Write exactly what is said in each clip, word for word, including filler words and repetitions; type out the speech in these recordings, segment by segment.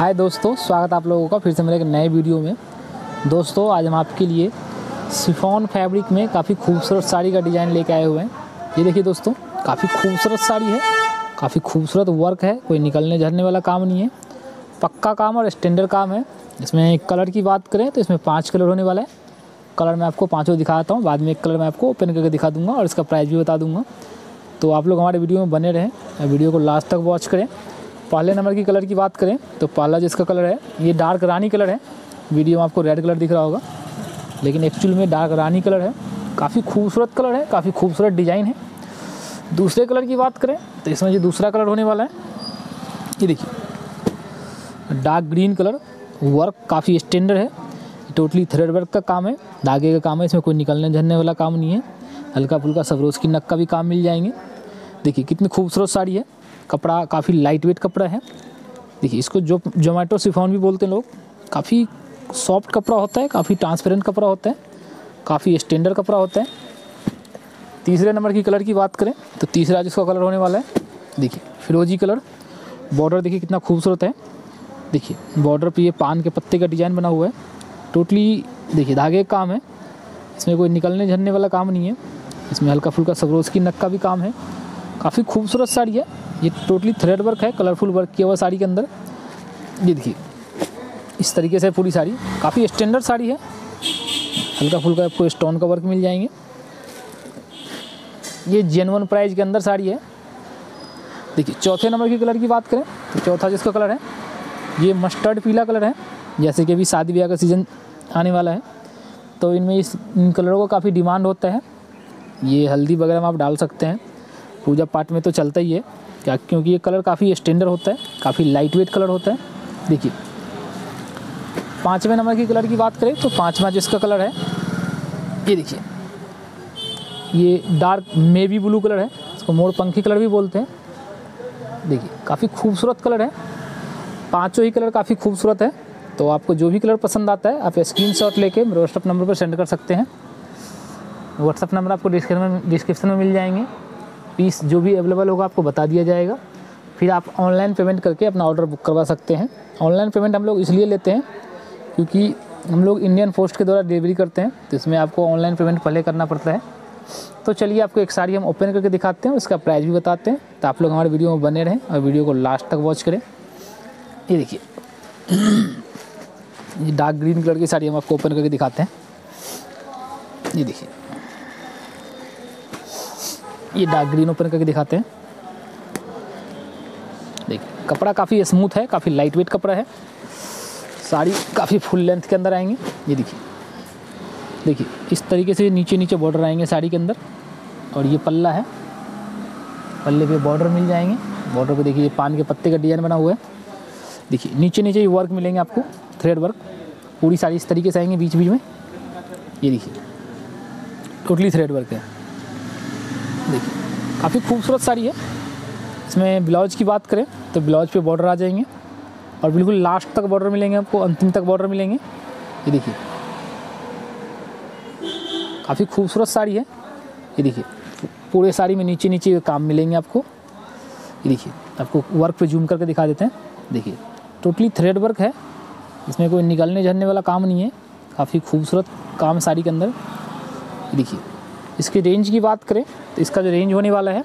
हाय दोस्तों, स्वागत आप लोगों का फिर से मेरे एक नए वीडियो में। दोस्तों आज हम आपके लिए शिफॉन फैब्रिक में काफ़ी खूबसूरत साड़ी का डिज़ाइन लेके आए हुए हैं। ये देखिए दोस्तों, काफ़ी खूबसूरत साड़ी है, काफ़ी खूबसूरत वर्क है, कोई निकलने झड़ने वाला काम नहीं है, पक्का काम और स्टैंडर्ड काम है। इसमें कलर की बात करें तो इसमें पाँच कलर होने वाला है। कलर मैं आपको पाँचों दिखाता हूँ, बाद में एक कलर मैं आपको ओपन करके दिखा दूँगा और इसका प्राइस भी बता दूँगा। तो आप लोग हमारे वीडियो में बने रहें, वीडियो को लास्ट तक वॉच करें। पहले नंबर की कलर की बात करें तो पहला जिसका कलर है ये डार्क रानी कलर है। वीडियो में आपको रेड कलर दिख रहा होगा लेकिन एक्चुअल में डार्क रानी कलर है। काफ़ी खूबसूरत कलर है, काफ़ी खूबसूरत डिज़ाइन है। दूसरे कलर की बात करें तो इसमें जो दूसरा कलर होने वाला है ये देखिए, डार्क ग्रीन कलर। वर्क काफ़ी स्टैंडर्ड है, टोटली थ्रेड वर्क का काम है, धागे का काम है, इसमें कोई निकलने झड़ने वाला काम नहीं है। हल्का फुल्का सफरोज की नक का भी काम मिल जाएंगे। देखिए कितनी खूबसूरत साड़ी है, कपड़ा काफ़ी लाइट वेट कपड़ा है। देखिए इसको जो जोमेटो शिफॉन भी बोलते हैं लोग। काफ़ी सॉफ्ट कपड़ा होता है, काफ़ी ट्रांसपेरेंट कपड़ा होता है, काफ़ी स्टैंडर्ड कपड़ा होता है। तीसरे नंबर की कलर की बात करें तो तीसरा जिसका कलर होने वाला है देखिए फिरोजी कलर। बॉर्डर देखिए कितना खूबसूरत है। देखिए बॉर्डर पर ये पान के पत्ते का डिज़ाइन बना हुआ है। टोटली देखिए धागे का काम है, इसमें कोई निकलने झड़ने वाला काम नहीं है। इसमें हल्का फुल्का सफरोज की नक का भी काम है। काफ़ी खूबसूरत साड़ी है, ये टोटली थ्रेड वर्क है, कलरफुल वर्क किया हुआ साड़ी के अंदर। ये देखिए इस तरीके से पूरी साड़ी काफ़ी स्टैंडर्ड साड़ी है। हल्का फुल्का आपको स्टोन का वर्क मिल जाएंगे। ये जेन्युइन प्राइस के अंदर साड़ी है। देखिए चौथे नंबर की कलर की बात करें तो चौथा जिसका कलर है ये मस्टर्ड पीला कलर है। जैसे कि अभी शादी ब्याह का सीज़न आने वाला है तो इनमें इस इन कलरों का काफ़ी डिमांड होता है। ये हल्दी वगैरह में आप डाल सकते हैं, पूजा पाठ में तो चलता ही है क्या, क्योंकि ये कलर काफ़ी स्टैंडर्ड होता है, काफ़ी लाइट वेट कलर होता है। देखिए पाँचवें नंबर की कलर की बात करें तो पाँचवा जिसका कलर है ये देखिए, ये डार्क नेवी ब्लू कलर है, इसको मोर पंखी कलर भी बोलते हैं। देखिए काफ़ी खूबसूरत कलर है, पाँचों ही कलर काफ़ी खूबसूरत है। तो आपको जो भी कलर पसंद आता है आप स्क्रीनशॉट लेके मेरे व्हाट्सअप नंबर पर सेंड कर सकते हैं। व्हाट्सअप नंबर आपको डिस्क्रिप्शन में मिल जाएंगे। पीस जो भी अवेलेबल होगा आपको बता दिया जाएगा। फिर आप ऑनलाइन पेमेंट करके अपना ऑर्डर बुक करवा सकते हैं। ऑनलाइन पेमेंट हम लोग इसलिए लेते हैं क्योंकि हम लोग इंडियन पोस्ट के द्वारा डिलीवरी करते हैं, तो इसमें आपको ऑनलाइन पेमेंट पहले करना पड़ता है। तो चलिए आपको एक साड़ी हम ओपन करके दिखाते हैं, उसका प्राइस भी बताते हैं। तो आप लोग हमारे वीडियो में बने रहें और वीडियो को लास्ट तक वॉच करें। ये देखिए ये डार्क ग्रीन कलर की साड़ी हम आपको ओपन करके दिखाते हैं। ये देखिए ये डार्क ग्रीन ओपन करके दिखाते हैं। देखिए कपड़ा काफ़ी स्मूथ है, काफ़ी लाइट वेट कपड़ा है। साड़ी काफ़ी फुल लेंथ के अंदर आएंगे। ये देखिए देखिए इस तरीके से नीचे नीचे बॉर्डर आएंगे साड़ी के अंदर, और ये पल्ला है, पल्ले पे बॉर्डर मिल जाएंगे। बॉर्डर पे देखिए पान के पत्ते का डिज़ाइन बना हुआ है। देखिए नीचे नीचे ये वर्क मिलेंगे आपको, थ्रेड वर्क। पूरी साड़ी इस तरीके से आएंगे, बीच बीच में ये देखिए टोटली थ्रेड वर्क है। देखिए काफ़ी खूबसूरत साड़ी है। इसमें ब्लाउज की बात करें तो ब्लाउज पे बॉर्डर आ जाएंगे और बिल्कुल लास्ट तक बॉर्डर मिलेंगे आपको, अंतिम तक बॉर्डर मिलेंगे। ये देखिए काफ़ी खूबसूरत साड़ी है। ये देखिए पूरे साड़ी में नीचे नीचे काम मिलेंगे आपको। ये देखिए आपको वर्क पे जूम करके दिखा देते हैं। देखिए टोटली थ्रेड वर्क है, इसमें कोई निकलने झड़ने वाला काम नहीं है। काफ़ी खूबसूरत काम साड़ी के अंदर। देखिए इसकी रेंज की बात करें तो इसका जो रेंज होने वाला है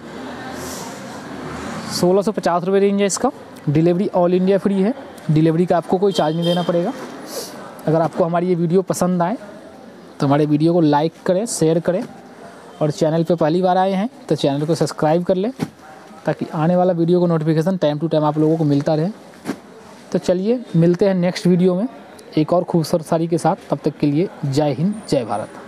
सोलह सौ पचास रुपये रेंज है इसका। डिलीवरी ऑल इंडिया फ्री है, डिलीवरी का आपको कोई चार्ज नहीं देना पड़ेगा। अगर आपको हमारी ये वीडियो पसंद आए तो हमारे वीडियो को लाइक करें, शेयर करें, और चैनल पे पहली बार आए हैं तो चैनल को सब्सक्राइब कर लें ताकि आने वाला वीडियो को नोटिफिकेशन टाइम टू टाइम आप लोगों को मिलता रहे। तो चलिए मिलते हैं नेक्स्ट वीडियो में एक और खूबसूरत साड़ी के साथ। तब तक के लिए जय हिंद, जय भारत।